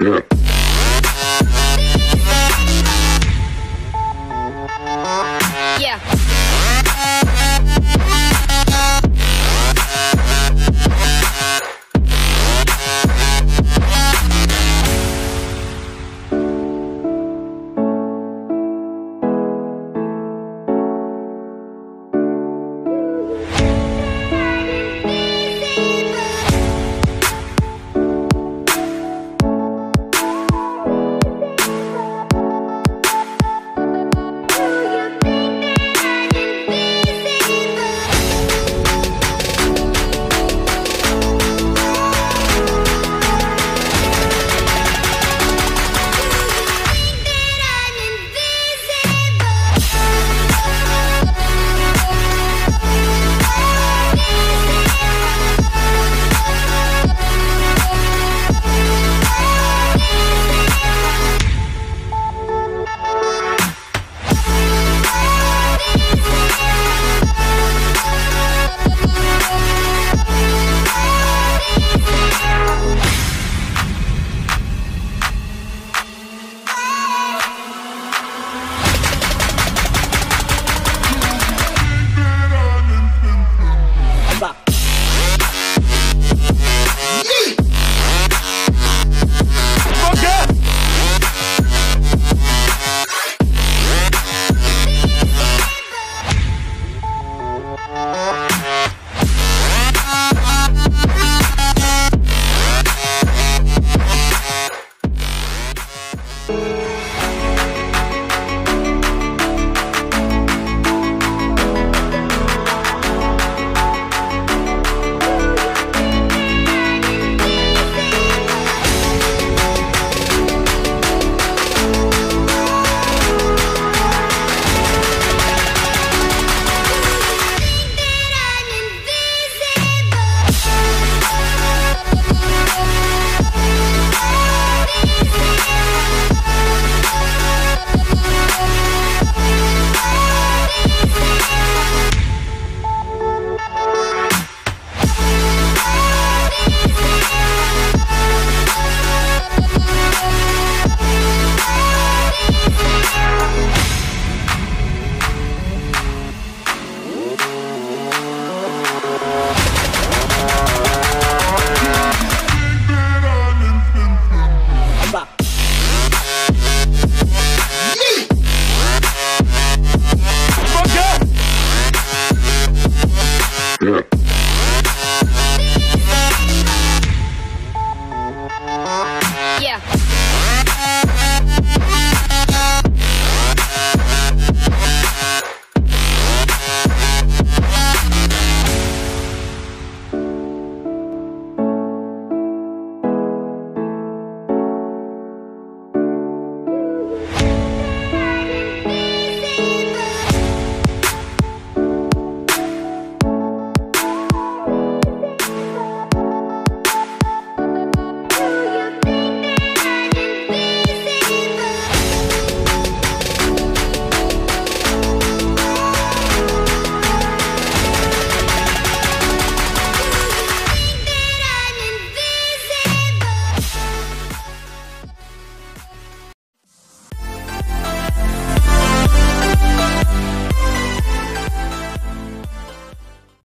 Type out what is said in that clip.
Let's do it.